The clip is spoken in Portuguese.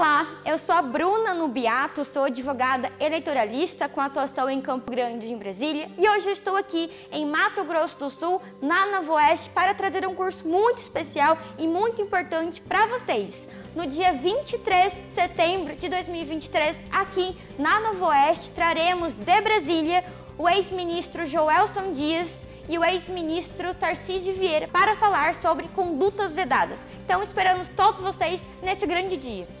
Olá, eu sou a Bruna Nubiato, sou advogada eleitoralista com atuação em Campo Grande e em Brasília, e hoje eu estou aqui em Mato Grosso do Sul, na NOVOESTE, para trazer um curso muito especial e muito importante para vocês. No dia 23 de setembro de 2023, aqui na NOVOESTE, traremos de Brasília o ex-ministro Joelson Dias e o ex-ministro Tarcísio Vieira para falar sobre condutas vedadas. Então, esperamos todos vocês nesse grande dia.